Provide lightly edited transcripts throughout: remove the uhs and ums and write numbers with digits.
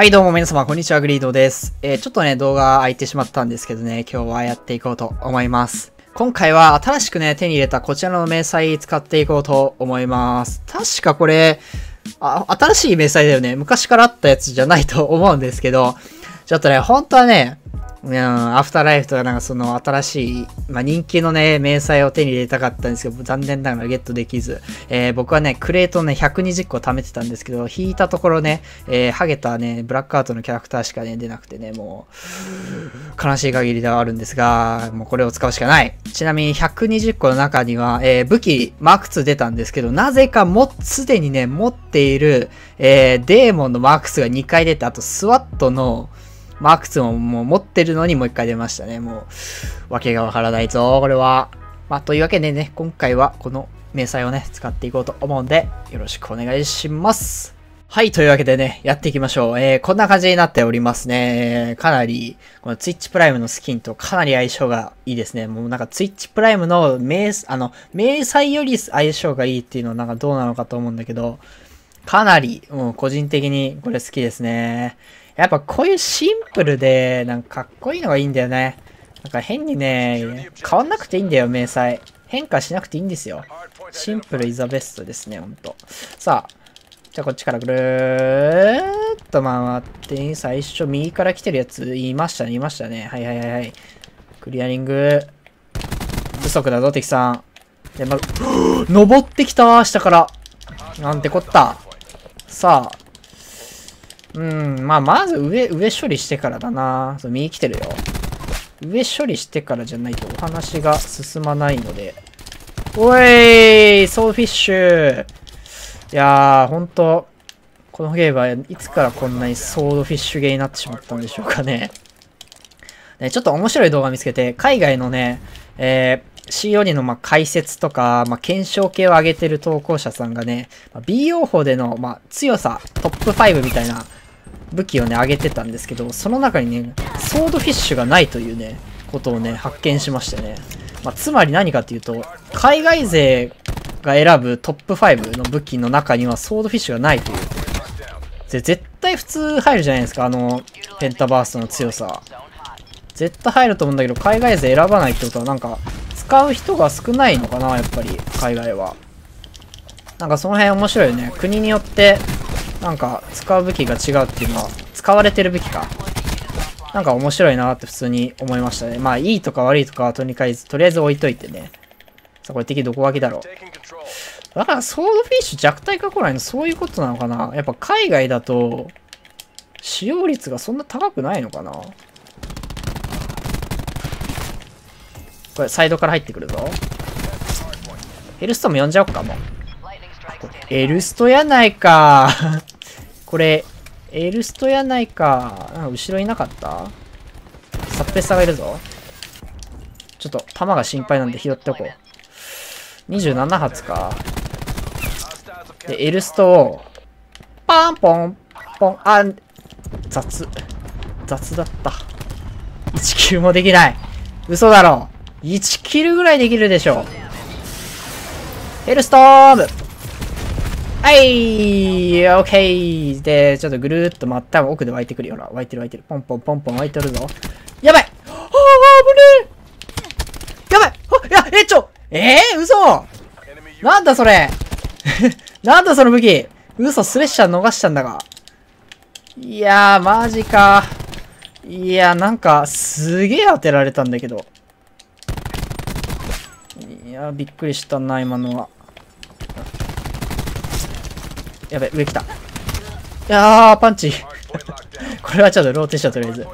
はいどうも皆様こんにちは、グリードです。ちょっとね動画空いてしまったんですけどね、今日はやっていこうと思います。今回は新しくね手に入れたこちらの明細使っていこうと思います。確かこれ、新しい明細だよね。昔からあったやつじゃないと思うんですけど、ちょっとね、本当はね、アフターライフとかなんかその新しい、人気のね、明細を手に入れたかったんですけど、残念ながらゲットできず、僕はね、クレートをね、120個貯めてたんですけど、引いたところね、ハゲたね、ブラックアウトのキャラクターしかね、出なくてね、もう、悲しい限りではあるんですが、もうこれを使うしかない。ちなみに120個の中には、武器、マーク2出たんですけど、なぜかも、すでにね、持っている、デーモンのマーク2が2回出て、あとスワットの、マーク2ももう持ってるのにもう一回出ましたね。もう、わけがわからないぞ、これは。というわけでね、今回はこの明細をね、使っていこうと思うんで、よろしくお願いします。はい、というわけでね、やっていきましょう。こんな感じになっておりますね。かなり、この Twitch Prime のスキンとかなり相性がいいですね。もうなんか Twitch Prime の明細より相性がいいっていうのはなんかどうなのかと思うんだけど、かなり、もう個人的にこれ好きですね。やっぱこういうシンプルで、なんかかっこいいのがいいんだよね。なんか変にね、変わんなくていいんだよ、明細。変化しなくていいんですよ。シンプルイザベストですね、ほんと。さあ、じゃあこっちからぐるーっと回って、最初右から来てるやつ、いましたね。はいはいはいはい。クリアリング。不足だぞ、敵さん。で、ま、登ってきた、下から。なんてこった。さあ。まず上処理してからだな。そう、右来てるよ。上処理してからじゃないとお話が進まないので。おいソーフィッシュ。いやー、ほんと、このゲームはいつからこんなにソードフィッシュゲーになってしまったんでしょうかね。ちょっと面白い動画見つけて、海外のね、CO2 の解説とか、検証系を上げてる投稿者さんがね、BO4 での、強さ、トップ5みたいな武器をね、上げてたんですけど、その中にね、ソードフィッシュがないというね、ことをね、発見しましてね。つまり何かっていうと、海外勢が選ぶトップ5の武器の中にはソードフィッシュがないという。絶対普通入るじゃないですか、ペンタバーストの強さ。絶対入ると思うんだけど、海外勢選ばないってことはなんか、使う人が少ないのかな、やっぱり、海外は。なんかその辺面白いよね。国によって、なんか使う武器が違うっていうのは、使われてる武器か。なんか面白いなって普通に思いましたね。いいとか悪いとかはとりあえず置いといてね。さあ、これ敵どこ脇だろう。だからソードフィッシュ弱体化来ないの、そういうことなのかな。やっぱ海外だと、使用率がそんな高くないのかな。これサイドから入ってくるぞ。エルストも呼んじゃおっか、もう。エルストやないか。これ、エルストやないか。後ろいなかった？サッペッサがいるぞ。ちょっと、弾が心配なんで拾っておこう。27発か。で、エルストを、パンポン、ポン、雑だった。1キルもできない。嘘だろ。1キルぐらいできるでしょう。ヘルストーム。はい、オッケー。で、ちょっとぐるーっと回ったら奥で湧いてくるよな。湧いてる。ポンポンポンポン湧いてるぞ。やばい。ああ、危ねえ。やばい。いや、嘘。なんだそれ。なんだその武器。嘘、スレッシャー逃したんだが。いやー、マジか。いやー、なんか、すげえ当てられたんだけど。いやー、びっくりしたな、今のは。やべ、上来た。いやー、パンチ。これはちょっとローテーションとりあえず。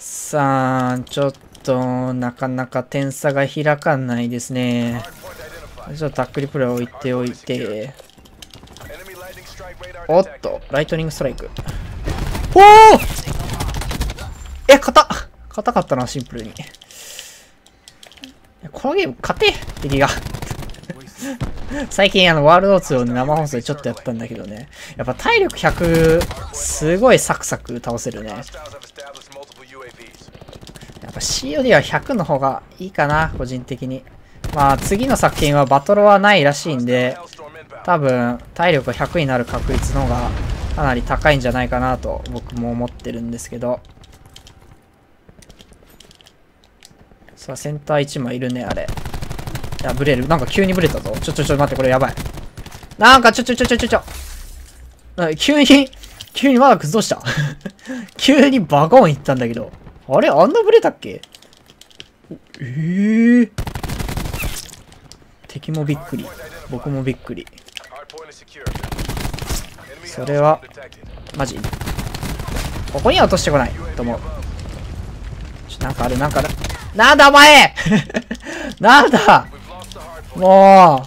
さあ、ちょっと、なかなか点差が開かないですね。ちょっとタックリプレイ置いておいて。おっと、ライトニングストライク。おお！硬かったな、シンプルに。このゲーム勝て、敵が。最近ワールド2を、ね、生放送でちょっとやったんだけどね。やっぱ体力100、すごいサクサク倒せるね。やっぱ COD は100の方がいいかな、個人的に。次の作品はバトルはないらしいんで、多分体力100になる確率の方がかなり高いんじゃないかなと僕も思ってるんですけど。さあ、センター1枚いるね、あれ。いや、ブレる。なんか急にブレたぞ。ちょ、待って、これやばい。なんかちょ。急にマークどうした急にバコーン行ったんだけど。あれあんなブレたっけ？敵もびっくり。僕もびっくり。それは、マジ。ここには落としてこないと思う。なんかある。なんだお前なんだも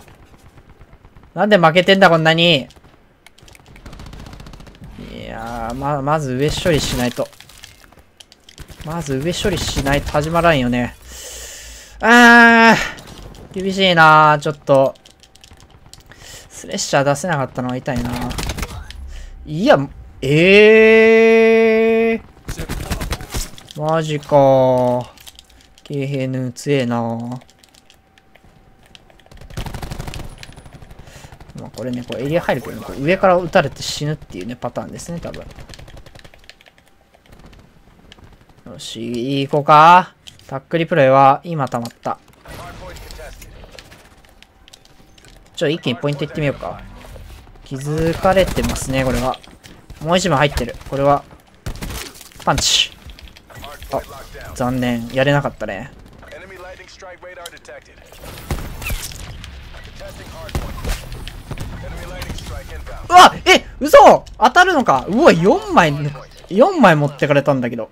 うなんで負けてんだこんなに。いやー、まず上処理しないと。始まらんよね。厳しいなー、ちょっと。スレッシャー出せなかったのは痛いなー。いや、マジかー。軽兵ヌー強えなー。まあこれね、こうエリア入るけど、ね、こう上から撃たれて死ぬっていうね、パターンですね、多分。よし、行こうか。タックリプレイは今溜まった。一気にポイントいってみようか。気づかれてますね、これは。もう一枚入ってる。これは、パンチ。あ、残念。やれなかったね。うわっ、嘘当たるのか。うわ、4枚持ってかれたんだけど。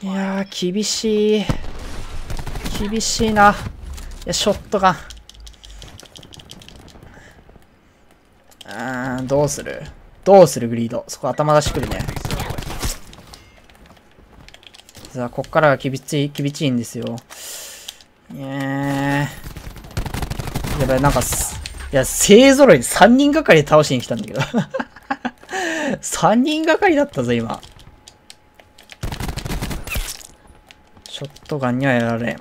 いやー、厳しいな。いや、ショットガン。どうするグリード。そこ頭出してくるね。さあ、こっからが厳しいんですよ。やばい、なんかいや、勢ぞろいで3人がかりで倒しに来たんだけど。3人がかりだったぞ、今。ショットガンにはやられん。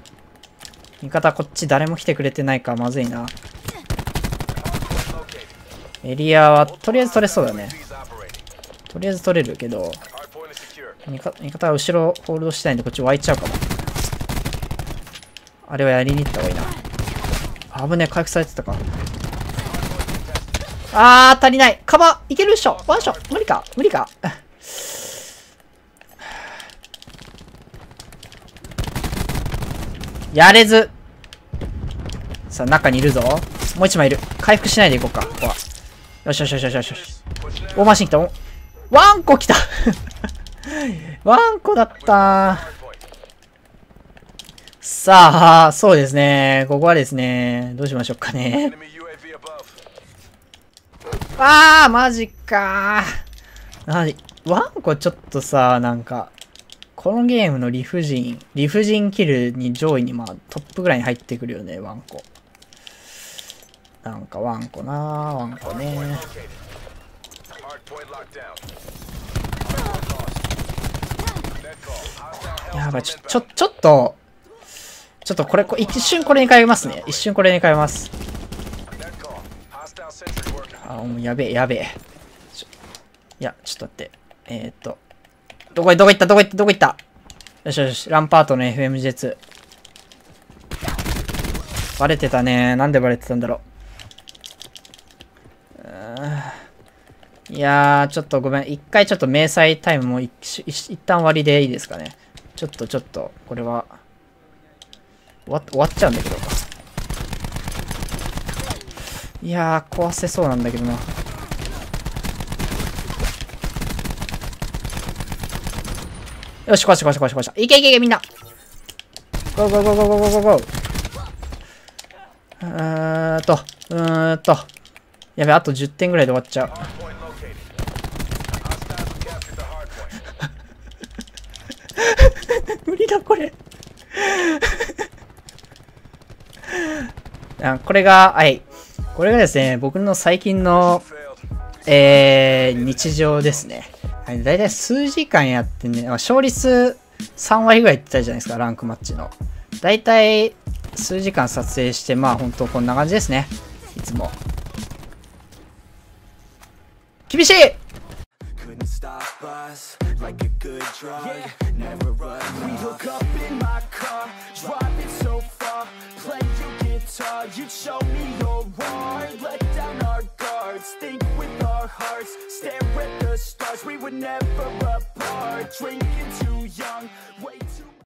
味方、こっち誰も来てくれてないか、まずいな。エリアは、とりあえず取れそうだね。とりあえず取れるけど、味方は後ろホールドしてないんで、こっち湧いちゃうかも。あれはやりに行った方がいいな。危ねえ、回復されてたか。足りない。カバーいけるっしょ。ワンショッ。無理か。やれず。さあ、中にいるぞ。もう一枚いる。回復しないでいこうか、ここは。よし。大回しに来た。ワンコ来たワンコだった。さあ、そうですね。ここはですね、どうしましょうかね。あー、マジかー。ワンコちょっとさ、なんか、このゲームの理不尽キルに上位に、まあ、トップぐらいに入ってくるよね、ワンコ。なんかワンコなー、ワンコねー。やばい、ちょっとこれ、一瞬これに変えますね。あ、もうやべえ。いや、ちょっと待って。どこ行った。よし。ランパートの FMJ2。バレてたね。なんでバレてたんだろう。いやー、ちょっとごめん。一回ちょっと明細タイムも一旦終わりでいいですかね。ちょっと、これは、終わっちゃうんだけど。いやー、壊せそうなんだけどな。よし、壊した。いけ、みんな。ゴー。やべ、あと10点ぐらいで終わっちゃう。無理だ、これ。これがですね、僕の最近の、日常ですね。はい、だいたい数時間やってね、勝率3割ぐらいって言ったじゃないですか、ランクマッチの。だいたい数時間撮影して、まあ本当こんな感じですね、いつも。厳しい。